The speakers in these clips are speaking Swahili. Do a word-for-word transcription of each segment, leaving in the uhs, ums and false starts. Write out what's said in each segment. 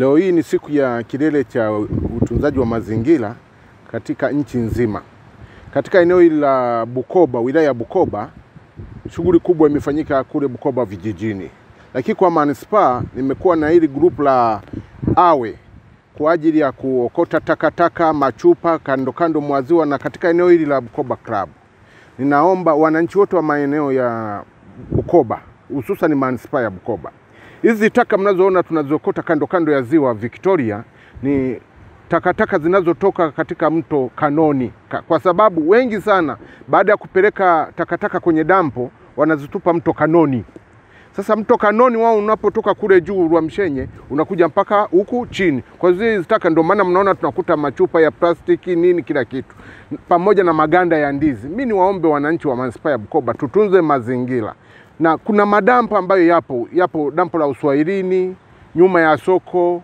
Leo hii ni siku ya kilele cha utunzaji wa mazingira katika nchi nzima. Katika eneo la Bukoba, wilaya ya Bukoba, shughuli kubwa imefanyika kule Bukoba vijijini. Lakini kwa manispaa nimekuwa na hili group la awe kwa ajili ya kuokota takataka, machupa kando kando mwa ziwa na katika eneo hili la Bukoba Club. Ninaomba wananchi wote wa maeneo ya Bukoba, hususan manispaa ya Bukoba, hizi taka mnazoona tunaziokota kando kando ya ziwa Victoria ni takataka zinazotoka katika mto Kanoni, kwa sababu wengi sana baada ya kupeleka takataka kwenye dampo wanazitupa mto Kanoni. Sasa mto Kanoni wao unapotoka kule juu Rwa Mshenye unakuja mpaka huku chini. Kwa hiyo hizi taka ndio maana mnaona tunakuta machupa ya plastiki nini kila kitu pamoja na maganda ya ndizi. Mimi ni waombe wananchi wa manispaa ya Bukoba tutunze mazingira. Na kuna madampo ambayo yapo, yapo dampo la Uswahilini, nyuma ya soko,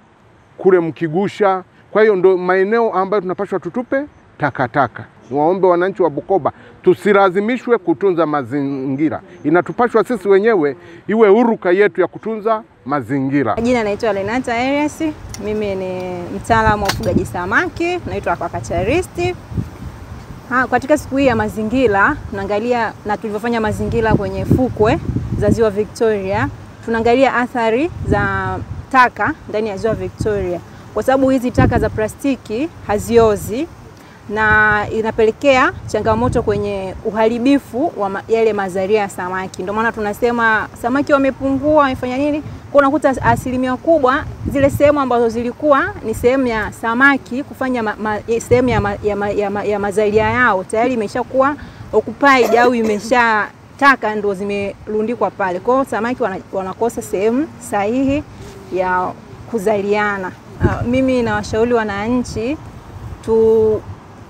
kule Mkigusha. Kwa hiyo ndo maeneo ambayo tunapaswa tutupe takataka. Niwaombe wananchi wa Bukoba tusilazimishwe kutunza mazingira. Inatupashwa sisi wenyewe iwe huruka yetu ya kutunza mazingira. Jina naitwa Renata Elias. Mimi ni mtaalamu wa ufugaji samaki, naitwa aquaculturist. Ha, katika siku hii ya mazingira tunaangalia na tulivyofanya mazingira kwenye fukwe za ziwa Victoria, tunaangalia athari za taka ndani ya ziwa Victoria. Kwa sababu hizi taka za plastiki haziozi na inapelekea changamoto kwenye uharibifu wa yale mazalia ya samaki. Ndio maana tunasema samaki wamepungua, wamefanya nini? Kwa unakuta asilimia kubwa zile sehemu ambazo zilikuwa ni sehemu ya samaki kufanya sehemu ya, ma, ya, ma, ya, ma, ya mazalia yao tayari imeshakuwa occupied au imesha taka ndio zimerundikwa pale. Kwa samaki wanakosa sehemu sahihi ya kuzaliana. Uh, mimi na washauri wananchi tu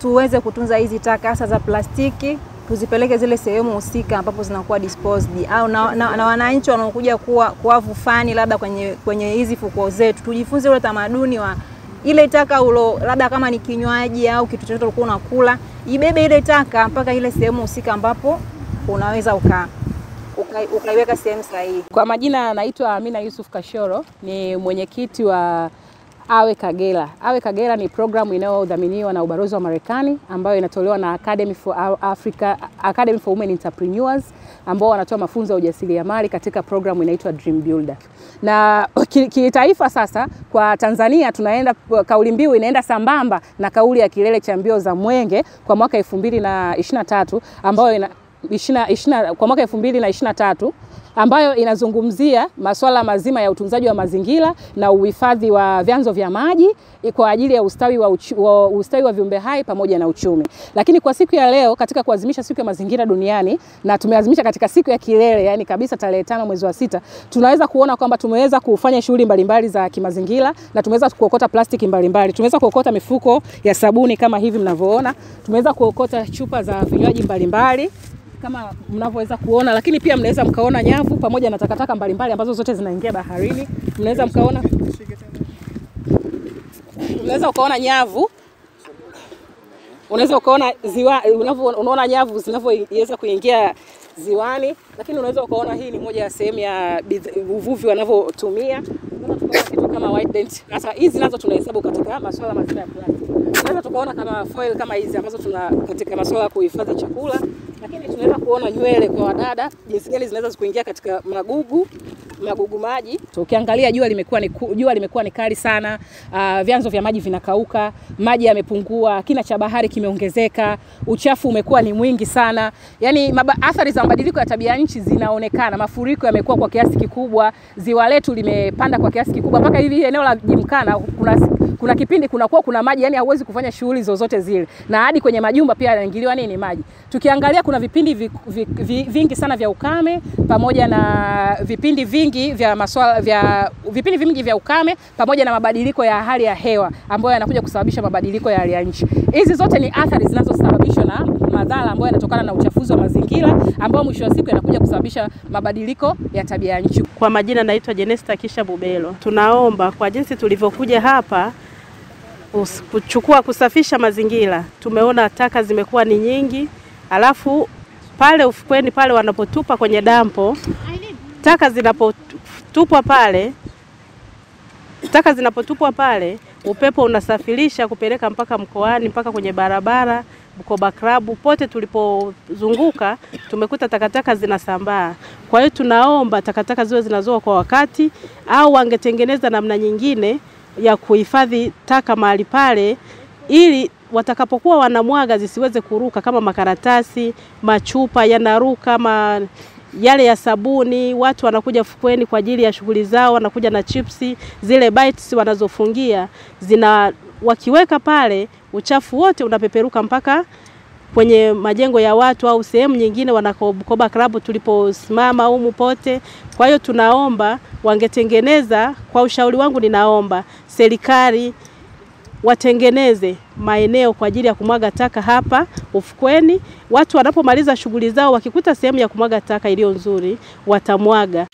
tuweze kutunza hizi taka hasa za plastiki, tuzipeleke zile sehemu husika ambapo zinakuwa disposed. Au na, na, na wananchi wanaokuja kuwa kuavu fani labda kwenye kwenye hizi fuko zetu, tujifunze ule tamaduni wa ile taka ulo, labda kama ni kinywaji au kitu chochote ulikuwa unakula, ibebe ile taka mpaka ile sehemu husika ambapo unaweza uka ukaiweka sehemu sahihi. Kwa majina naitwa Amina Yusuf Kashoro, ni mwenyekiti wa Awe Kagera. Awe Kagera ni programu inayodhaminiwa na ubalozi wa Marekani ambayo inatolewa na Academy for Africa, Academy for Women Entrepreneurs, ambao wanatoa mafunzo ya ujasiriamali katika programu inaitwa Dream Builder. Na kitaifa sasa kwa Tanzania tunaenda, kauli mbiu inaenda sambamba na kauli ya kilele cha mbio za Mwenge kwa mwaka elfu mbili na ishirini na tatu ambayo ina ishirini kwa mwaka elfu mbili na ishirini na tatu ambayo inazungumzia masuala mazima ya utunzaji wa mazingira na uhifadhi wa vyanzo vya maji kwa ajili ya ustawi wa, uchu, wa ustawi wa viumbe hai pamoja na uchumi. Lakini kwa siku ya leo katika kuadhimisha siku ya mazingira duniani, na tumeadhimisha katika siku ya kilele, yani kabisa tarehe tano mwezi wa sita, tunaweza kuona kwamba tumeweza kufanya shughuli mbalimbali za kimazingira na tumeweza kuokota plastiki mbalimbali. Tumeweza kuokota mifuko ya sabuni kama hivi mnavyoona, tumeweza kuokota chupa za vinywaji mbalimbali kama mnavyoweza kuona, lakini pia mnaweza mkaona nyavu pamoja na takataka mbalimbali ambazo zote zinaingia baharini. Mnaweza mkaona Unaweza ukaona nyavu. Unaweza ukaona ziwa, unaona nyavu zinavyoweza kuingia ziwani, lakini unaweza ukaona hii ni moja ya sehemu ya uvuvi wanavyotumia. Unaweza kitu kama white dent. Sasa hizi nazo tunahesabu katika masuala mazima ya plastiki. Unaweza tukaona kama foil kama hizi ambazo tuna katika masuala ya kuhifadhi chakula. Lakini tunaweza kuona nywele kwa wadada jinsi gani zinaweza kuingia katika magugu magugu maji. So, ukiangalia jua limekuwa ni jua limekuwa ni kali sana, uh, vyanzo vya maji vinakauka, maji yamepungua, kina cha bahari kimeongezeka, uchafu umekuwa ni mwingi sana. Yaani athari za mabadiliko ya tabia nchi zinaonekana. Mafuriko yamekuwa kwa kiasi kikubwa, ziwa letu limepanda kwa kiasi kikubwa mpaka hivi eneo la Jimkana kuna kuna kipindi kuna kuwa kuna maji, yani hauwezi kufanya shughuli zozote zile. Na hadi kwenye majumba pia yanaingiliwa nini maji. Tukiangalia kuna vipindi vi, vi, vi, vingi sana vya ukame pamoja na vipindi vingi vya masuala vya vipindi vingi vya ukame pamoja na mabadiliko ya hali ya hewa ambayo yanakuja kusababisha mabadiliko ya hali ya nchi. Hizi zote ni athari zinazosababishwa na madhara ambayo yanatokana na uchafuzi wa mazingira ambao mwisho wa siku yanakuja kusababisha mabadiliko ya tabia nchi. Kwa majina naitwa Jenesta Kisha Bobelo. Tunaomba kwa jinsi tulivyokuja hapa kuchukua kusafisha mazingira, tumeona taka zimekuwa ni nyingi, alafu pale ufukweni pale wanapotupa kwenye dampo, taka zinapotupwa pale Taka zinapotupwa pale, upepo unasafirisha kupeleka mpaka mkoani, mpaka kwenye barabara, Bukoba Klabu, pote tulipozunguka tumekuta takataka zinasambaa. Kwa hiyo tunaomba takataka ziwe zinazoa kwa wakati, au wangetengeneza namna nyingine ya kuhifadhi taka mahali pale ili watakapokuwa wanamwaga zisiweze kuruka, kama makaratasi, machupa yanaruka, ma yale ya sabuni. Watu wanakuja fukweni kwa ajili ya shughuli zao, wanakuja na chipsi, zile bites wanazofungia, zina wakiweka pale uchafu wote unapeperuka mpaka kwenye majengo ya watu au sehemu nyingine wanako Bukoba Klabu tuliposimama humu pote. Kwa hiyo tunaomba wangetengeneza, kwa ushauri wangu ninaomba serikali watengeneze maeneo kwa ajili ya kumwaga taka hapa ufukweni. Watu wanapomaliza shughuli zao wakikuta sehemu ya kumwaga taka iliyo nzuri watamwaga.